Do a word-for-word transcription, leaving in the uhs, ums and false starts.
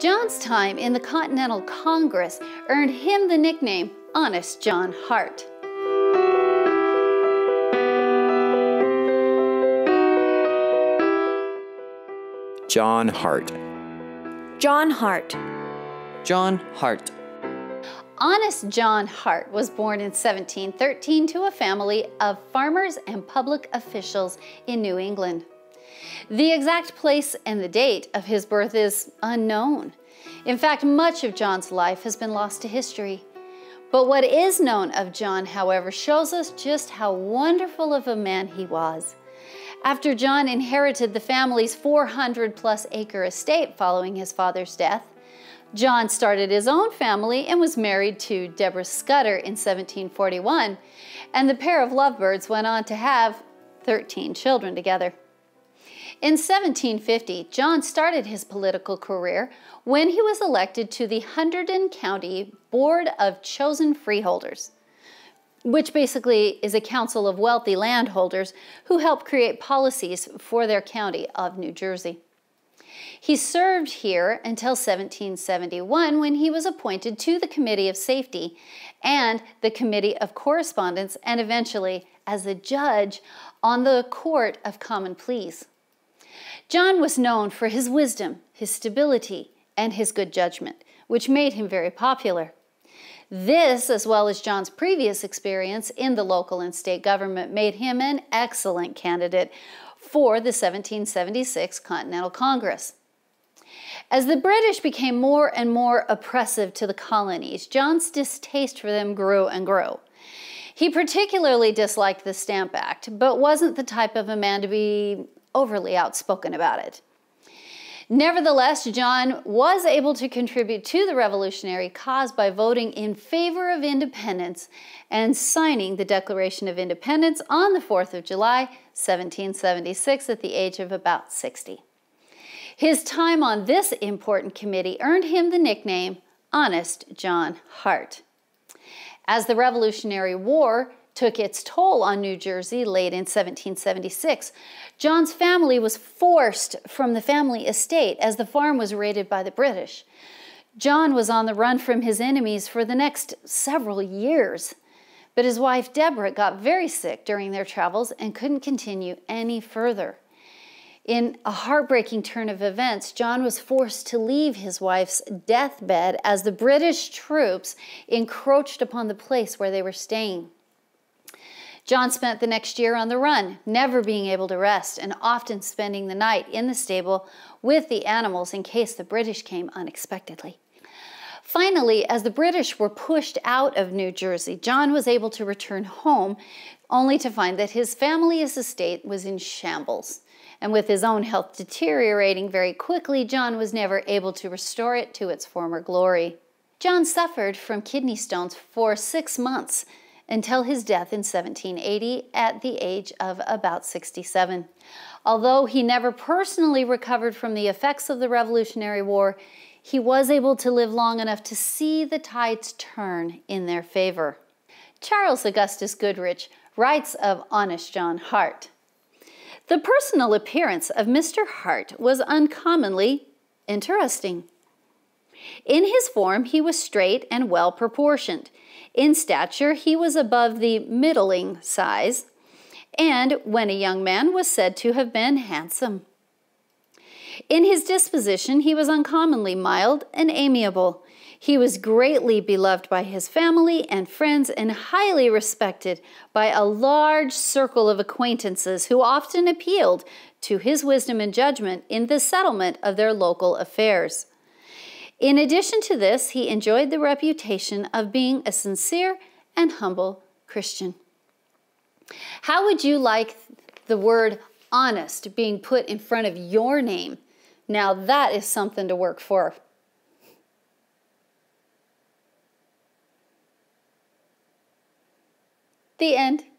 John's time in the Continental Congress earned him the nickname Honest John Hart. John Hart. John Hart. John Hart. Honest John Hart was born in seventeen thirteen to a family of farmers and public officials in New England. The exact place and the date of his birth is unknown. In fact, much of John's life has been lost to history. But what is known of John, however, shows us just how wonderful of a man he was. After John inherited the family's four hundred plus acre estate following his father's death, John started his own family and was married to Deborah Scudder in seventeen forty-one, and the pair of lovebirds went on to have thirteen children together. In seventeen fifty, John started his political career when he was elected to the Hunterdon County Board of Chosen Freeholders, which basically is a council of wealthy landholders who help create policies for their county of New Jersey. He served here until seventeen seventy-one, when he was appointed to the Committee of Safety and the Committee of Correspondence, and eventually as a judge on the Court of Common Pleas. John was known for his wisdom, his stability, and his good judgment, which made him very popular. This, as well as John's previous experience in the local and state government, made him an excellent candidate for the seventeen seventy-six Continental Congress. As the British became more and more oppressive to the colonies, John's distaste for them grew and grew. He particularly disliked the Stamp Act, but wasn't the type of a man to be overly outspoken about it. Nevertheless, John was able to contribute to the revolutionary cause by voting in favor of independence and signing the Declaration of Independence on the fourth of July, seventeen seventy-six, at the age of about sixty. His time on this important committee earned him the nickname Honest John Hart. As the Revolutionary War took its toll on New Jersey late in seventeen seventy-six, John's family was forced from the family estate as the farm was raided by the British. John was on the run from his enemies for the next several years, but his wife Deborah got very sick during their travels and couldn't continue any further. In a heartbreaking turn of events, John was forced to leave his wife's deathbed as the British troops encroached upon the place where they were staying. John spent the next year on the run, never being able to rest and often spending the night in the stable with the animals in case the British came unexpectedly. Finally, as the British were pushed out of New Jersey, John was able to return home, only to find that his family's estate was in shambles. And with his own health deteriorating very quickly, John was never able to restore it to its former glory. John suffered from kidney stones for six months, until his death in seventeen eighty at the age of about sixty-seven. Although he never personally recovered from the effects of the Revolutionary War, he was able to live long enough to see the tides turn in their favor. Charles Augustus Goodrich writes of Honest John Hart, "The personal appearance of Mister Hart was uncommonly interesting. In his form he was straight and well proportioned. In stature he was above the middling size, and when a young man was said to have been handsome. In his disposition he was uncommonly mild and amiable. He was greatly beloved by his family and friends, and highly respected by a large circle of acquaintances who often appealed to his wisdom and judgment in the settlement of their local affairs. In addition to this, he enjoyed the reputation of being a sincere and humble Christian." How would you like the word honest being put in front of your name? Now that is something to work for. The end.